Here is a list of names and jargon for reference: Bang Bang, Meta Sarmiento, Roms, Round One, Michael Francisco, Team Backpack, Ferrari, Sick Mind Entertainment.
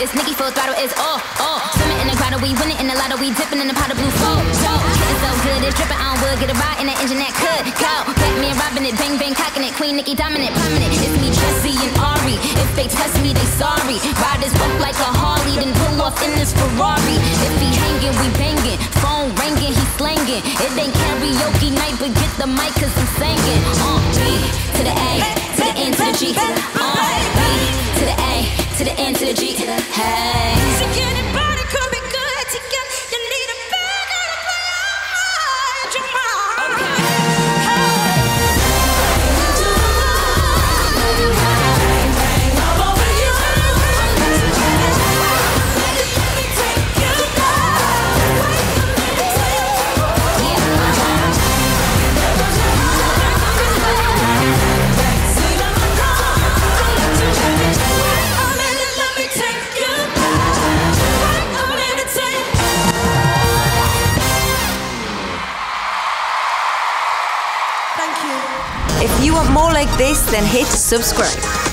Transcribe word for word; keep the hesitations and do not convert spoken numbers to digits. It's Nicky full throttle, it's all, all. Swimming in the grotto, we winning in the lotto, we dipping in the pot of blue soul. So, it's so good, it's dripping, I don't would get a ride in that engine that could go. Batman robbing it, bang bang cocking it, Queen Nicky dominant, prominent. It's me, Jesse and Ari. If they test me, they sorry. Ride this whip like a Harley, then pull off in this Ferrari. If he hanging, we banging. Phone ringing, he slanging. It ain't karaoke night, but get the mic 'cause I'm singing. On B to the A, to the N to the G. On B to the A, to the N to the G. Hey. So anybody could be good to you. You need a bang to play on your mind. Okay. If you want more like this, then hit subscribe.